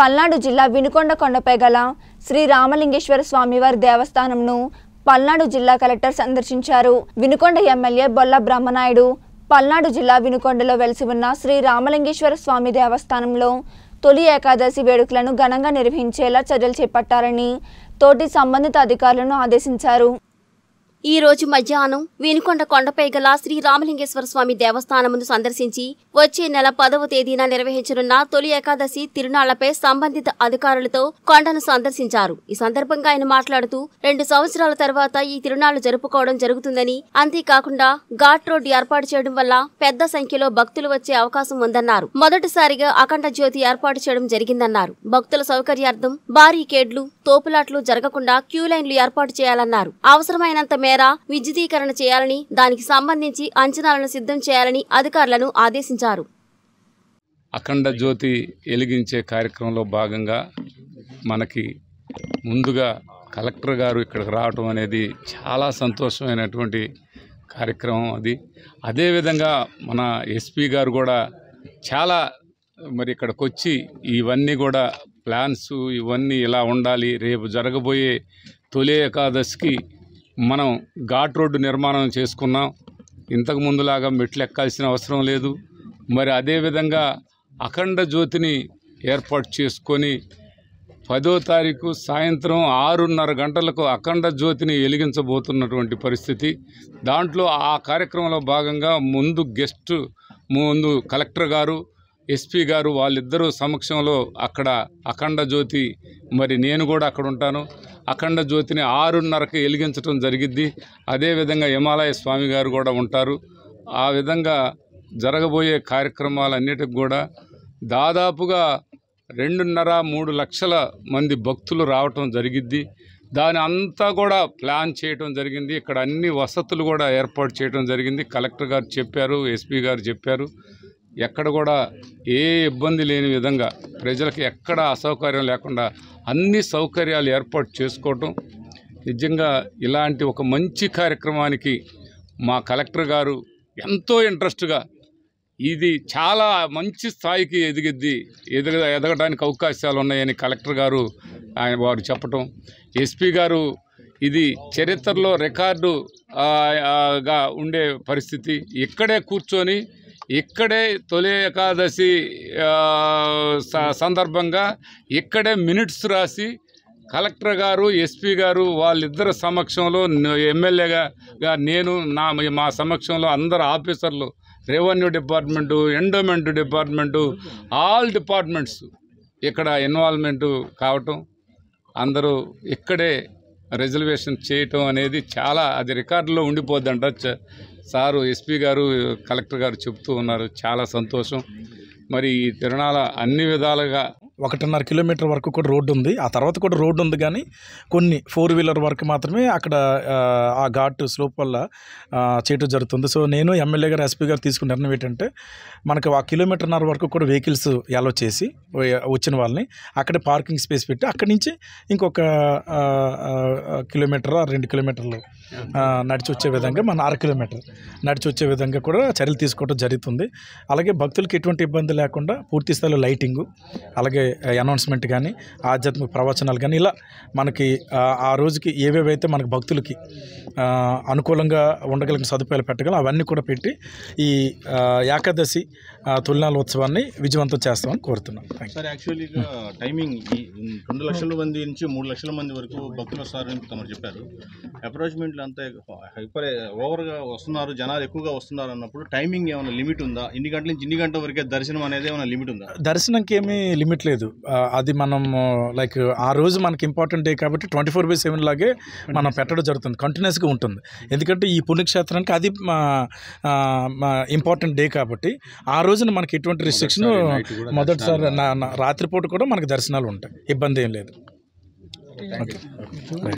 పల్నాడు జిల్లా వినుకొండకొండపై గల శ్రీ రామలింగేశ్వర స్వామివారి దేవస్థానంను పల్నాడు జిల్లా కలెక్టర్ సందర్శించారు. వినుకొండ ఎమ్మెల్యే బొల్ల బ్రహ్మనాయుడు పల్నాడు జిల్లా వినుకొండలో వెలిసి ఉన్న శ్రీ రామలింగేశ్వర స్వామి దేవస్థానంలో తొలి ఏకాదశి వేడుకలను ఘనంగా నిర్వహించేలా చర్యలు చేపట్టాలని తోటి సంబంధిత అధికారులను ఆదేశించారు. ఈ రోజు మధ్యాహ్నం వినుకొండ కొండపై గల శ్రీ రామలింగేశ్వర స్వామి దేవస్థానమును సందర్శించి వచ్చే నెల 10వ తేదీన నిర్వహించనున్న తొలి ఏకాదశి తిరునాళ్లపై సంబంధిత అధికారులతో కొండను సందర్శించారు. ఈ సందర్భంగా ఆయన మాట్లాడుతూ 2 సంవత్సరాల తర్వాత ఈ తిరునాళ్లు జరుపుకోవడం జరుగుతుందని, అంతేకాకుండా ఘాట్ రోడ్ ఏర్పాటు చేయడం వల్ల పెద్ద సంఖ్యలో భక్తులు వచ్చే అవకాశం ఉందన్నారు. మొదటిసారిగా అఖండ జ్యోతి ఏర్పాటు చేయడం జరిగిందన్నారు. భక్తుల సౌకర్యార్థం బారికేడ్లు, తోపులాట్లు జరగకుండా క్యూ లైన్లు ఏర్పాటు చేయాలన్నారు. అవసరమైనంత విద్యుదీకరణ చేయాలని, దానికి సంబంధించి అంచనాలను సిద్ధం చేయాలని అధికారులను ఆదేశించారు. అఖండ జ్యోతి ఎలిగించే కార్యక్రమంలో భాగంగా మనకి ముందుగా కలెక్టర్ గారు ఇక్కడికి రావటం అనేది చాలా సంతోషమైనటువంటి కార్యక్రమం. అదేవిధంగా మన ఎస్పీ గారు కూడా చాలా ఇక్కడికి వచ్చి ఇవన్నీ కూడా ప్లాన్స్ ఇవన్నీ ఇలా ఉండాలి, రేపు జరగబోయే తొలి ఏకాదశికి మనం ఘాట్ రోడ్డు నిర్మాణం చేసుకున్నాం, ఇంతకు ముందులాగా మెట్లు ఎక్కాల్సిన అవసరం లేదు. అదేవిధంగా అఖండ జ్యోతిని ఏర్పాటు చేసుకొని 10వ తారీఖు సాయంత్రం 6:30 గంటలకు అఖండ జ్యోతిని వెలిగించబోతున్నటువంటి పరిస్థితి. దాంట్లో ఆ కార్యక్రమంలో భాగంగా ముందు కలెక్టర్ గారు, ఎస్పీ గారు వాళ్ళిద్దరూ సమక్షంలో అక్కడ అఖండ జ్యోతి నేను కూడా అక్కడ ఉంటాను. అఖండ జ్యోతిని 6:30కి వెలిగించడం జరిగిద్ది. అదేవిధంగా హిమాలయ స్వామి గారు కూడా ఉంటారు. ఆ విధంగా జరగబోయే కార్యక్రమాలన్నిటికి కూడా దాదాపుగా 2.5-3 లక్షల మంది భక్తులు రావటం జరిగిద్ది. దాని అంతా కూడా ప్లాన్ చేయటం జరిగింది. ఇక్కడ అన్ని వసతులు కూడా ఏర్పాటు చేయడం జరిగింది. కలెక్టర్ గారు చెప్పారు, ఎస్పీ గారు చెప్పారు. ఎక్కడ కూడా ఏ ఇబ్బంది లేని విధంగా, ప్రజలకు ఎక్కడ అసౌకర్యం లేకుండా అన్ని సౌకర్యాలు ఏర్పాటు చేసుకోవటం. నిజంగా ఇలాంటి ఒక మంచి కార్యక్రమానికి మా కలెక్టర్ గారు ఎంతో ఇంట్రెస్ట్గా, ఇది చాలా మంచి స్థాయికి ఎదగడానికి అవకాశాలు ఉన్నాయని కలెక్టర్ గారు వారు చెప్పటం, ఎస్పీ గారు ఇది చరిత్రలో రికార్డుగా ఉండే పరిస్థితి. ఇక్కడే కూర్చొని ఇక్కడే తొలి ఏకాదశి సందర్భంగా ఇక్కడే మినిట్స్ రాసి కలెక్టర్ గారు, ఎస్పీ గారు వాళ్ళిద్దరు సమక్షంలో, ఎమ్మెల్యేగా నేను, మా సమక్షంలో అందరు ఆఫీసర్లు, revenue department, endowment department, all departments ఇక్కడ ఇన్వాల్వ్మెంటు కావటం, అందరూ ఇక్కడే రిజర్వేషన్ చేయటం అనేది చాలా, అది రికార్డులో ఉండిపోద్దంట సారు, ఎస్పీ గారు, కలెక్టర్ గారు చెప్తూ ఉన్నారు. చాలా సంతోషం. ఈ తిరునాళ అన్ని విధాలుగా 1.5 కిలోమీటర్ వరకు కూడా రోడ్డు ఉంది, ఆ తర్వాత కూడా రోడ్డు ఉంది, కానీ కొన్ని 4 వీలర్ వరకు మాత్రమే అక్కడ ఆ ఘాటు స్లోప్ వల్ల చేయటం జరుగుతుంది. సో నేను, ఎమ్మెల్యే గారు, ఎస్పీ గారు తీసుకున్న నిర్ణయం ఏంటంటే మనకు 1.5 కిలోమీటర్న్నర వరకు కూడా వెహికల్స్ అలో చేసి వచ్చిన వాళ్ళని అక్కడే పార్కింగ్ స్పేస్ పెట్టి అక్కడి నుంచి ఇంకొక 1 కిలోమీటర్ 2 కిలోమీటర్లు నడిచి వచ్చే విధంగా 1.5 కిలోమీటర్ నడిచి వచ్చే విధంగా కూడా చర్యలు తీసుకోవడం జరుగుతుంది. అలాగే భక్తులకు ఎటువంటి ఇబ్బంది లేకుండా పూర్తి స్థాయిలో లైటింగు, అలాగే అనౌన్స్మెంట్ కానీ, ఆధ్యాత్మిక ప్రవచనాలు కానీ, ఇలా మనకి ఆ రోజుకి ఏవేవైతే మనకు భక్తులకి అనుకూలంగా ఉండగలిగిన సదుపాయాలు పెట్టగలం అవన్నీ కూడా పెట్టి ఈ ఏకాదశి తొలినాళ్ళ ఉత్సవాన్ని విజయవంతం చేస్తామని కోరుతున్నాం. సార్, యాక్చువల్గా టైమింగ్ 2 లక్షల మంది నుంచి 3 లక్షల మంది వరకు భక్తులు వస్తారని తమరు చెప్పారు. అప్రోచ్మెంట్లు అంతా హైపర్ ఓవర్గా వస్తున్నారు, జనాలు ఎక్కువగా వస్తున్నారు అన్నప్పుడు టైమింగ్ ఏమైనా లిమిట్ ఉందా? ఇన్ని గంటల నుంచి ఇన్ని గంటల వరకే దర్శనం అనేది ఏమైనా లిమిట్ ఉందా? దర్శనంకి ఏమీ లిమిట్ లేదు. అది మనం ఆ రోజు మనకి ఇంపార్టెంట్ డే కాబట్టి 24/7 లాగే మనం పెట్టడం జరుగుతుంది, కంటిన్యూస్గా ఉంటుంది. ఎందుకంటే ఈ పుణ్యక్షేత్రానికి అది ఇంపార్టెంట్ డే కాబట్టి ఆ రోజున మనకి ఎటువంటి రిస్ట్రిక్షన్, మొదటిసారి రాత్రిపూట కూడా మనకి దర్శనాలు ఉంటాయి, ఇబ్బంది ఏం లేదు.